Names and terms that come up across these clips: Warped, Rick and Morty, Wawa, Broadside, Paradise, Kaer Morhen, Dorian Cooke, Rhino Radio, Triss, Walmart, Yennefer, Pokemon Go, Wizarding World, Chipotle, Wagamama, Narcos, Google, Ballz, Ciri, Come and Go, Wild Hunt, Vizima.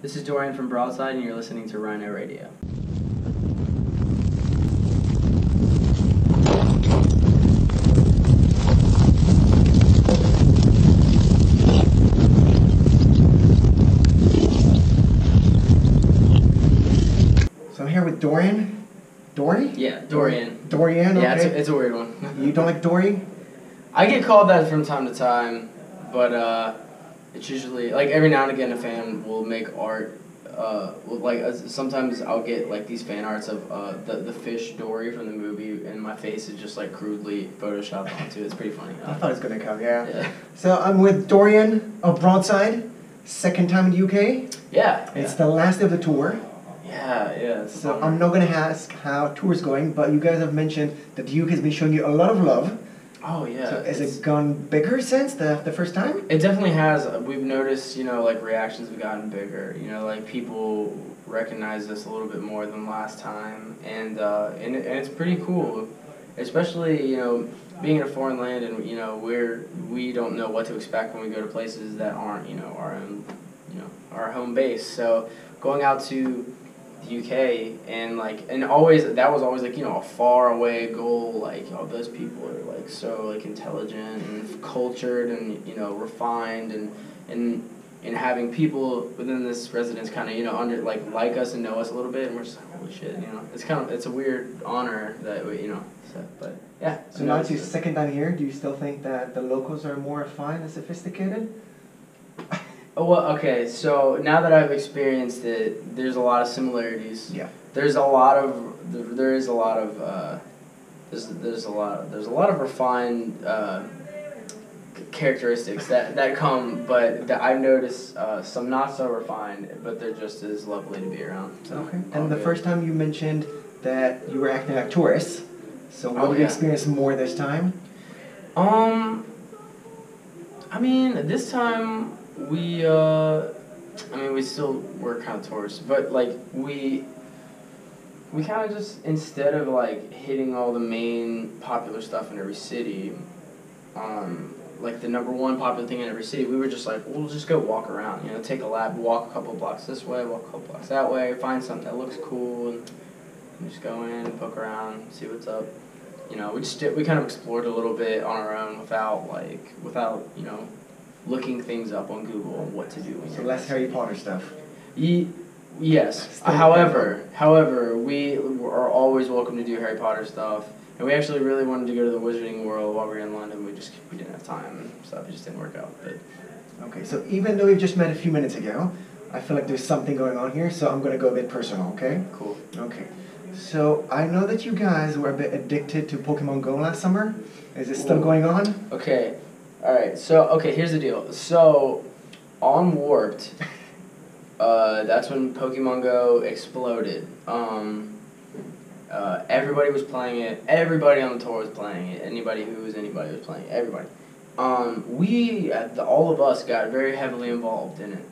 This is Dorian from Broadside, and you're listening to Rhino Radio. So I'm here with Dorian. Dory? Yeah, Dorian. Dorian, okay. Yeah, it's a weird one. You don't like Dory? I get called that from time to time, but it's usually, like, every now and again a fan will make art, sometimes I'll get, like, these fan arts of the fish Dory from the movie, and my face is just, like, crudely photoshopped onto it. It's pretty funny. I thought it was going to come, yeah. So I'm with Dorian of Broadside, second time in the UK. Yeah. It's the last day of the tour. Yeah. So I'm not going to ask how tour's going, but you guys have mentioned that the UK has been showing you a lot of love. Oh, yeah. So has it gone bigger since the first time? It definitely has. We've noticed, you know, like, reactions have gotten bigger. You know, like, people recognize us a little bit more than last time. And it's pretty cool, especially, you know, being in a foreign land and, you know, we don't know what to expect when we go to places that aren't, you know, our own, you know, our home base. So going out to the UK and that was always like, you know, a far away goal, like, all those people are like so, like, intelligent and cultured and, you know, refined and having people within this residence kind of, you know, under like us and know us a little bit, and we're just like, holy shit, you know, it's a weird honor that we, you know, so, but yeah. So now it's your second time here. Do you still think that the locals are more refined and sophisticated? Well, okay, so now that I've experienced it, there's a lot of similarities. Yeah. There's a lot of refined characteristics that come, but that I've noticed some not so refined, but they're just as lovely to be around. So okay. And the first time you mentioned that you were acting like tourists, so what did you experience more this time? I mean, this time we still were kind of tourists, but, like, we kind of just, instead of, like, hitting all the main popular stuff in every city, like, the number one popular thing in every city, we were just like, we'll just go walk around, you know, take a lap, walk a couple blocks this way, walk a couple blocks that way, find something that looks cool, and just go in and poke around, see what's up. You know, we kind of explored a little bit on our own without, you know, looking things up on Google and what to do. So less Harry Potter stuff. Yes. However, we are always welcome to do Harry Potter stuff, and we actually really wanted to go to the Wizarding World while we were in London. We didn't have time and stuff. It just didn't work out. But okay, so even though we've just met a few minutes ago, I feel like there's something going on here, so I'm gonna go a bit personal. Okay. Cool. Okay. So I know that you guys were a bit addicted to Pokemon Go last summer. Is it still going on? Okay. Alright, so, okay, here's the deal. So, on Warped, that's when Pokemon Go exploded. Everybody was playing it. Everybody on the tour was playing it. Anybody was playing it. Everybody. All of us got very heavily involved in it.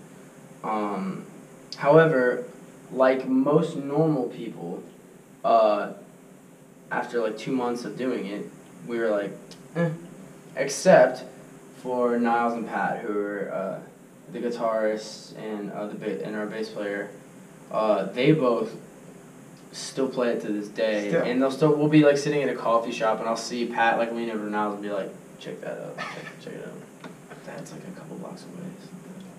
However, like most normal people, after, like, 2 months of doing it, we were like, eh. Except for Niles and Pat, who are the guitarists and our bass player. They both still play it to this day, and we'll be, like, sitting at a coffee shop, and I'll see Pat, like, lean over to Niles and be like, "Check that out, check it out." That's like a couple blocks away.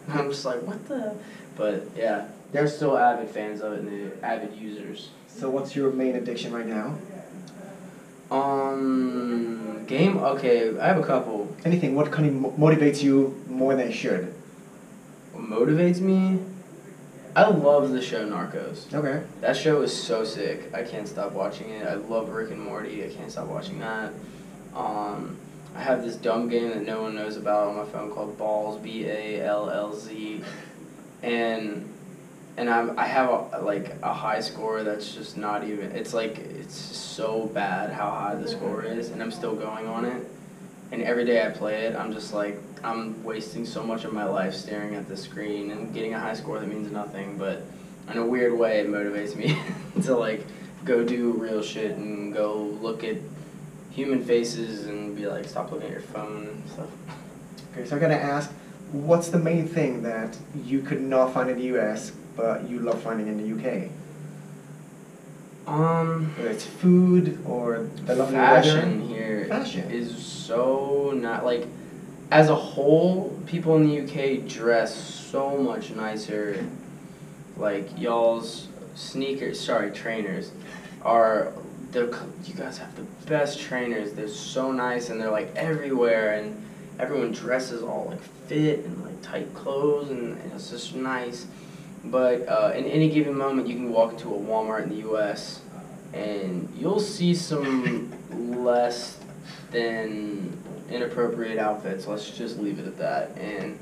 And I'm just like, "What the?" But yeah, they're still avid fans of it and they're avid users. So what's your main addiction right now? Game? Okay, I have a couple. Anything, what kind of motivates you more than it should? What motivates me? I love the show Narcos. Okay. That show is so sick. I can't stop watching it. I love Rick and Morty. I can't stop watching that. I have this dumb game that no one knows about on my phone called Ballz, B-A-L-L-Z. And I have a high score that's just not even, it's so bad how high the score is, and I'm still going on it. And every day I play it, I'm just like, I'm wasting so much of my life staring at the screen and getting a high score that means nothing, but in a weird way it motivates me to, like, go do real shit and go look at human faces and be like, stop looking at your phone and stuff. Okay, so I gotta ask, What's the main thing that you could not find in the U.S. but you love finding in the U.K.? Whether it's food or the lovely fashion weather. Fashion is so not like, as a whole, people in the UK dress so much nicer. Like y'all's sneakers, sorry, trainers, are you guys have the best trainers. They're so nice and they're like everywhere and everyone dresses all like fit and like tight clothes and it's just nice. But in any given moment, you can walk into a Walmart in the U.S. and you'll see some less than inappropriate outfits. Let's just leave it at that. And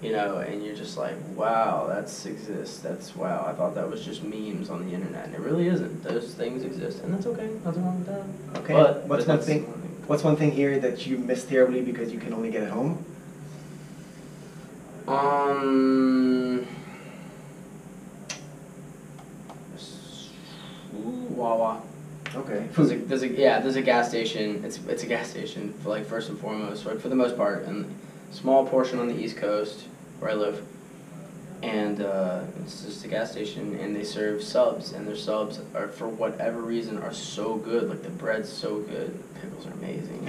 you know, and you're just like, wow, that exists. That's wow. I thought that was just memes on the internet, and it really isn't. Those things exist, and that's okay. Nothing wrong with that. Okay. But what's one thing here that you miss terribly because you can only get at home? Wawa. Okay. There's a gas station. It's a gas station for like first and foremost, like for the most part, and small portion on the East Coast where I live, and it's just a gas station, and they serve subs, and their subs are for whatever reason are so good. Like the bread's so good, the pickles are amazing,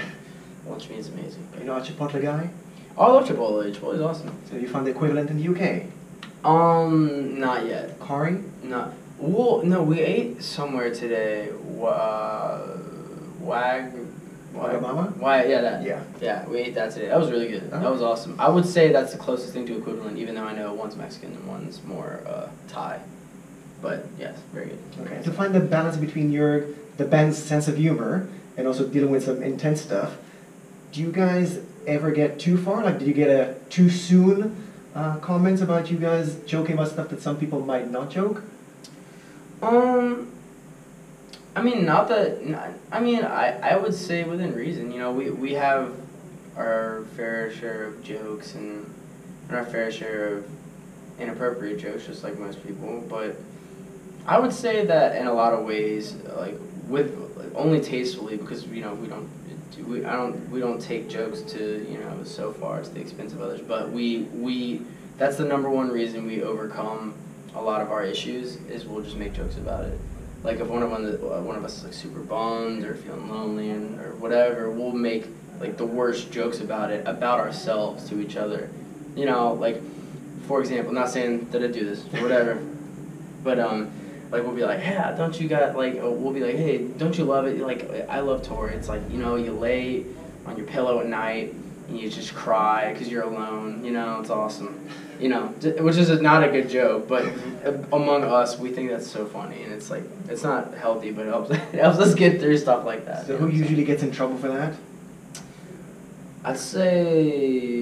lunch meat's amazing. Are you not a Chipotle guy? Oh, I love Chipotle. Chipotle's awesome. So you found the equivalent in the UK? Not yet. Curry? No. Well, no, we ate somewhere today. Wagamama? Yeah, that. Yeah. Yeah, we ate that today. That was really good. That was awesome. I would say that's the closest thing to equivalent, even though I know one's Mexican and one's more Thai. But, yes, very good. Okay, to find the balance between the band's sense of humor and also dealing with some intense stuff, do you guys ever get too far? Like, did you get a too soon comments about you guys joking about stuff that some people might not joke? I mean, I would say within reason, you know, we have our fair share of jokes and our fair share of inappropriate jokes, just like most people, but I would say that in a lot of ways, like only tastefully, because, you know, we don't take jokes to, you know, so far to the expense of others, but that's the #1 reason we overcome a lot of our issues is we'll just make jokes about it. Like if one of us is like super bummed or feeling lonely or whatever, we'll make like the worst jokes about it, about ourselves to each other. You know, like for example, not saying that I do this or whatever, but like we'll be like, yeah, don't you got like? Or we'll be like, hey, don't you love it? Like I love Tori. It's like, you know, you lay on your pillow at night and you just cry because you're alone. You know, it's awesome. You know, which is not a good joke, but among us, we think that's so funny, and it's like, it's not healthy, but it helps us get through stuff like that. So who usually gets in trouble for that? I'd say,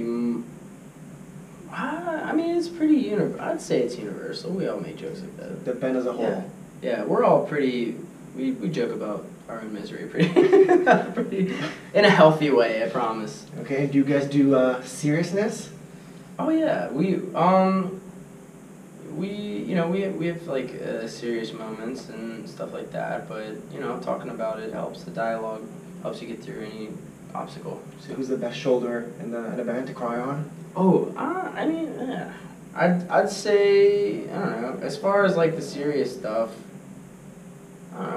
I mean, it's pretty I'd say it's universal. We all make jokes like that. The band as a whole. Yeah, we're all pretty, we joke about our own misery pretty in a healthy way, I promise. Okay, do you guys do seriousness? Oh yeah, we have like serious moments and stuff like that, but you know, talking about it helps. The dialogue helps you get through any obstacle. So who's the best shoulder in the band to cry on? Oh, I mean, yeah. I'd say, I don't know, as far as like the serious stuff,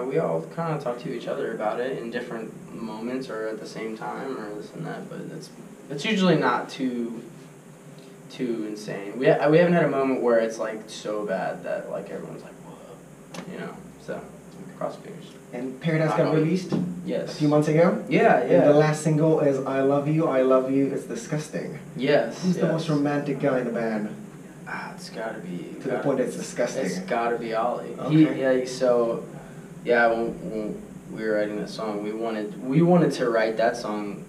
we all kind of talk to each other about it in different moments or at the same time or this and that, but it's usually not too insane. We haven't had a moment where it's like so bad that like everyone's like, whoa, you know. So cross fingers. And Paradise got released. Yes. A few months ago. Yeah, yeah. And the last single is "I Love You, I Love You." It's disgusting. Yes. Who's the most romantic guy in the band? Ah, it's gotta be. To the point, it's disgusting. It's gotta be Ollie. Okay. When we were writing that song, we wanted to write that song.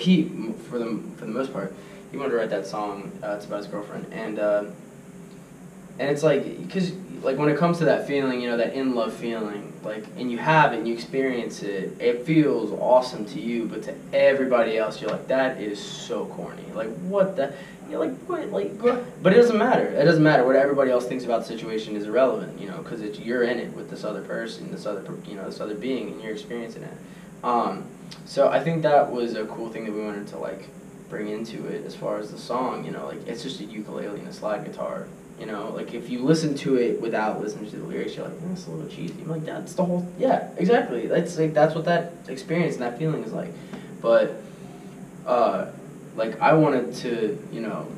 He for the most part. He wanted to write that song. It's about his girlfriend, and it's like, because like when it comes to that feeling, you know, that in love feeling, like, and you have it, and you experience it. It feels awesome to you, but to everybody else, you're like, that is so corny. Like, what the? You're like, what? Like, what? But it doesn't matter. It doesn't matter what everybody else thinks about the situation is irrelevant, you know, because you're in it with this other person, this other being, and you're experiencing it. So I think that was a cool thing that we wanted to like bring into it as far as the song, you know, like, it's just a ukulele and a slide guitar, you know, like, if you listen to it without listening to the lyrics, you're like, that's a little cheesy. I'm like, that's the whole, yeah, exactly, that's, like, that's what that experience and that feeling is like, but, like, I wanted to, you know,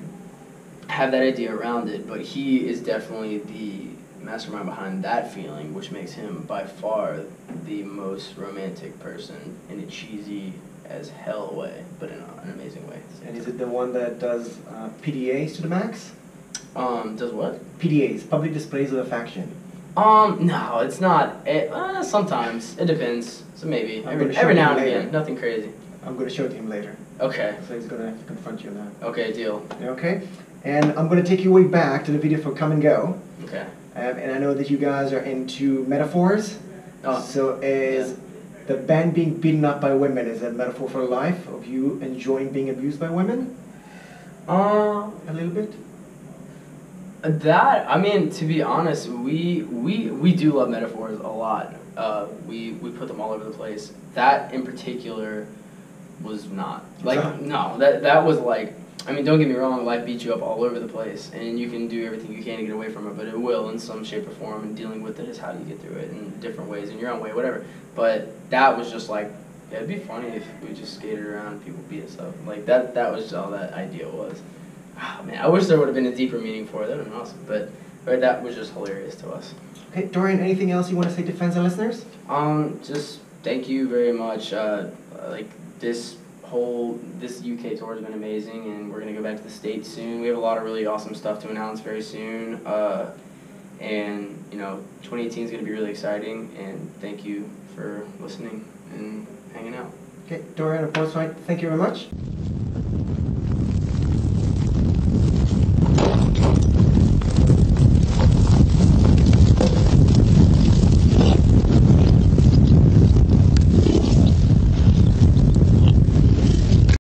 have that idea around it, but he is definitely the mastermind behind that feeling, which makes him by far the most romantic person in a cheesy as hell way, but in an amazing way. And is it the one that does PDAs to the max? Does what? PDAs, public displays of affection. No, it's not. Sometimes it depends. So maybe every now and again, nothing crazy. I'm gonna show it to him later. Okay. So he's gonna have to confront you now. Okay, deal. Okay, and I'm gonna take you way back to the video for Come and Go. Okay. And I know that you guys are into metaphors. Oh. So is the band being beaten up by women, is that a metaphor for life of you enjoying being abused by women? A little bit. That, I mean, to be honest, we do love metaphors a lot. We put them all over the place. That in particular was not like no. That was like, I mean, don't get me wrong, life beats you up all over the place, and you can do everything you can to get away from it, but it will in some shape or form, and dealing with it is how you get through it in different ways, in your own way, whatever. But that was just like, yeah, it'd be funny if we just skated around and people beat us up. Like, that was just all that idea was. Oh, man, I wish there would have been a deeper meaning for it. That would have been awesome, but that was just hilarious to us. Okay, Dorian, anything else you want to say to fans and listeners? Just thank you very much. Like, this UK tour has been amazing, and we're gonna go back to the States soon. We have a lot of really awesome stuff to announce very soon, and you know, 2018 is gonna be really exciting. And thank you for listening and hanging out. Okay, Dorian of Broadside, thank you very much.